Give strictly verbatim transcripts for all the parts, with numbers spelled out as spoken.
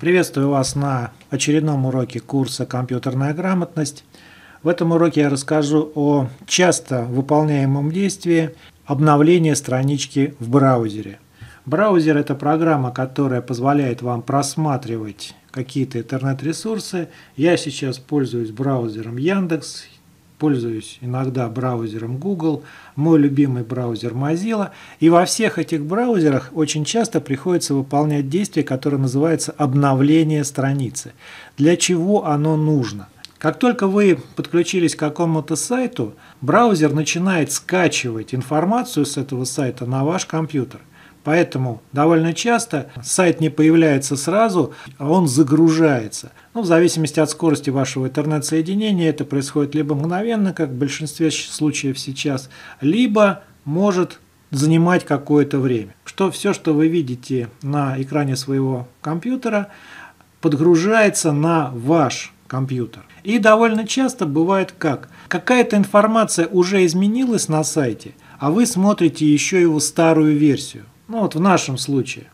Приветствую вас на очередном уроке курса «Компьютерная грамотность». В этом уроке я расскажу о часто выполняемом действии обновления странички в браузере. Браузер – это программа, которая позволяет вам просматривать какие-то интернет-ресурсы. Я сейчас пользуюсь браузером Яндекс, пользуюсь иногда браузером Google, мой любимый браузер Mozilla. И во всех этих браузерах очень часто приходится выполнять действие, которое называется обновление страницы. Для чего оно нужно? Как только вы подключились к какому-то сайту, браузер начинает скачивать информацию с этого сайта на ваш компьютер. Поэтому довольно часто сайт не появляется сразу, а он загружается. Ну, в зависимости от скорости вашего интернет-соединения это происходит либо мгновенно, как в большинстве случаев сейчас, либо может занимать какое-то время. Что все, что вы видите на экране своего компьютера, подгружается на ваш компьютер. И довольно часто бывает как? Какая-то информация уже изменилась на сайте, а вы смотрите еще его старую версию. Ну вот в нашем случае.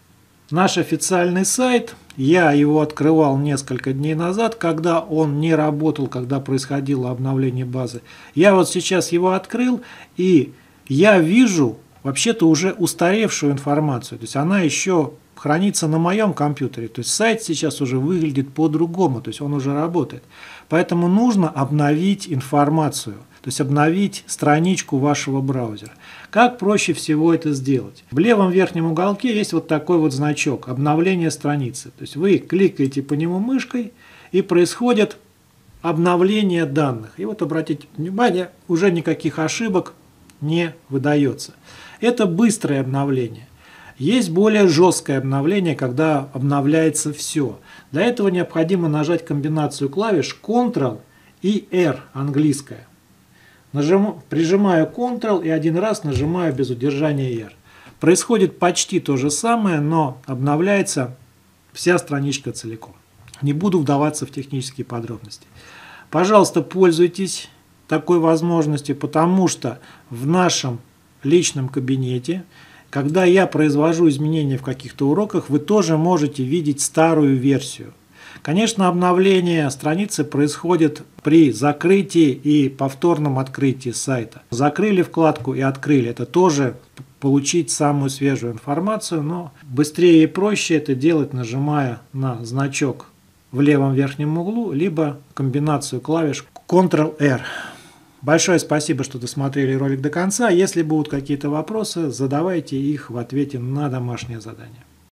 Наш официальный сайт, я его открывал несколько дней назад, когда он не работал, когда происходило обновление базы. Я вот сейчас его открыл, и я вижу вообще-то уже устаревшую информацию. То есть она еще хранится на моем компьютере. То есть сайт сейчас уже выглядит по-другому, то есть он уже работает. Поэтому нужно обновить информацию. То есть обновить страничку вашего браузера. Как проще всего это сделать? В левом верхнем уголке есть вот такой вот значок «Обновление страницы». То есть вы кликаете по нему мышкой, и происходит обновление данных. И вот обратите внимание, уже никаких ошибок не выдается. Это быстрое обновление. Есть более жесткое обновление, когда обновляется все. Для этого необходимо нажать комбинацию клавиш «Ctrl» и «R» английская. Нажимаю, прижимаю Ctrl и один раз нажимаю без удержания R. Происходит почти то же самое, но обновляется вся страничка целиком. Не буду вдаваться в технические подробности. Пожалуйста, пользуйтесь такой возможностью, потому что в нашем личном кабинете, когда я произвожу изменения в каких-то уроках, вы тоже можете видеть старую версию. Конечно, обновление страницы происходит при закрытии и повторном открытии сайта. Закрыли вкладку и открыли. Это тоже получить самую свежую информацию, но быстрее и проще это делать, нажимая на значок в левом верхнем углу, либо комбинацию клавиш «Ctrl-R». Большое спасибо, что досмотрели ролик до конца. Если будут какие-то вопросы, задавайте их в ответе на домашнее задание.